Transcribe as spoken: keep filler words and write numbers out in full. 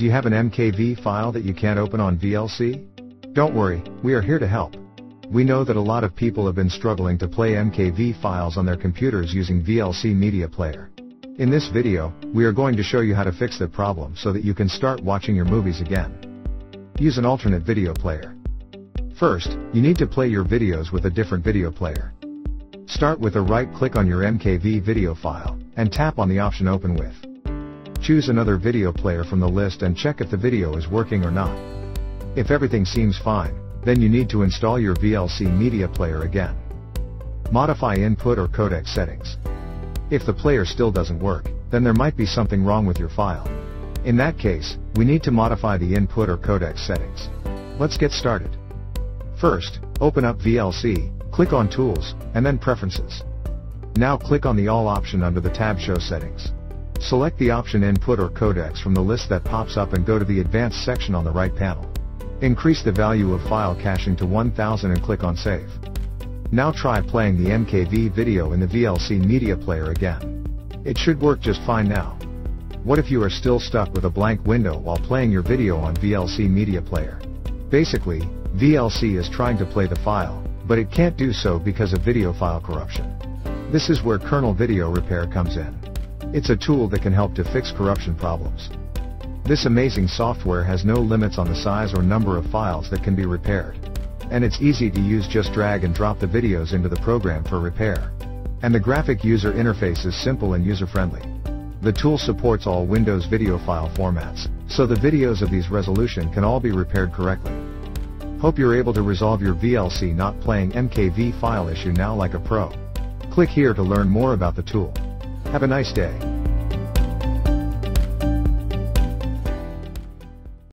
Do you have an M K V file that you can't open on V L C? Don't worry, we are here to help. We know that a lot of people have been struggling to play M K V files on their computers using V L C Media Player. In this video, we are going to show you how to fix that problem so that you can start watching your movies again. Use an alternate video player. First, you need to play your videos with a different video player. Start with a right-click on your M K V video file, and tap on the option Open With. Choose another video player from the list and check if the video is working or not. If everything seems fine, then you need to install your V L C media player again. Modify input or codec settings. If the player still doesn't work, then there might be something wrong with your file. In that case, we need to modify the input or codec settings. Let's get started. First, open up V L C. Click on Tools, and then Preferences. Now click on the All option under the tab Show Settings. Select the option Input or Codecs from the list that pops up and go to the Advanced section on the right panel. Increase the value of file caching to one thousand and click on Save. Now try playing the M K V video in the V L C media player again. It should work just fine now. What if you are still stuck with a blank window while playing your video on V L C media player? Basically, V L C is trying to play the file, but it can't do so because of video file corruption. This is where Kernel Video Repair comes in. It's a tool that can help to fix corruption problems. This amazing software has no limits on the size or number of files that can be repaired. And it's easy to use, just drag and drop the videos into the program for repair. And the graphic user interface is simple and user-friendly. The tool supports all Windows video file formats, so the videos of these resolution can all be repaired correctly. Hope you're able to resolve your V L C not playing M K V file issue now like a pro. Click here to learn more about the tool. Have a nice day.